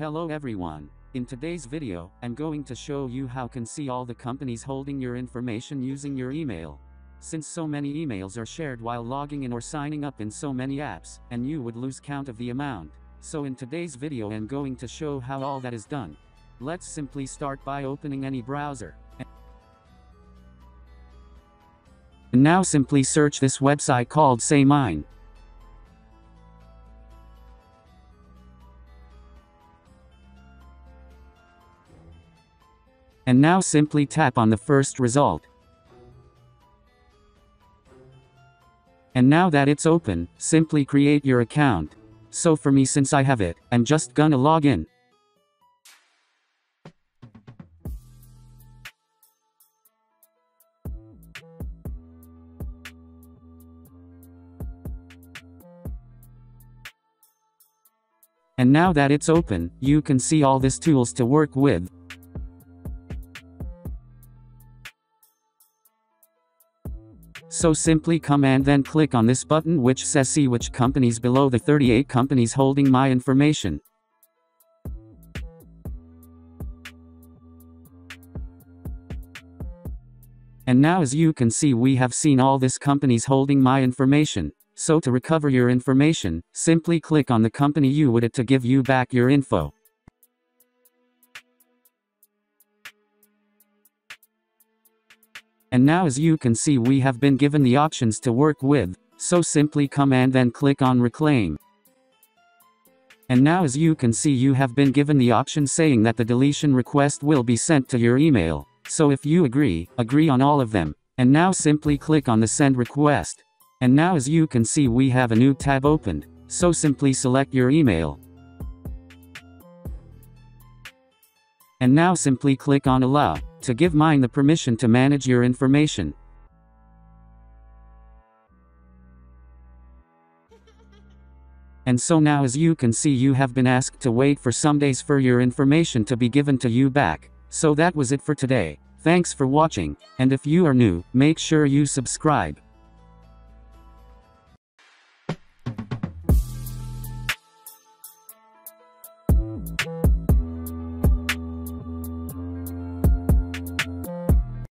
Hello everyone. In today's video, I'm going to show you how can see all the companies holding your information using your email. Since so many emails are shared while logging in or signing up in so many apps, and you would lose count of the amount. So in today's video I'm going to show how all that is done. Let's simply start by opening any browser. And now simply search this website called SayMine. And now simply tap on the first result. And now that it's open, simply create your account. So for me, since I have it, I'm just gonna log in. And now that it's open, you can see all these tools to work with. So simply come and then click on this button which says see which companies below the 38 companies holding my information. And now as you can see we have seen all these companies holding my information. So to recover your information, simply click on the company you would it to give you back your info. And now as you can see we have been given the options to work with, so simply come and then click on reclaim. And now as you can see you have been given the option saying that the deletion request will be sent to your email, so if you agree on all of them, and now simply click on the send request. And now as you can see we have a new tab opened, so simply select your email. And now simply click on allow to give mine the permission to manage your information. And so now as you can see you have been asked to wait for some days for your information to be given to you back. So that was it for today. Thanks for watching, and if you are new, make sure you subscribe.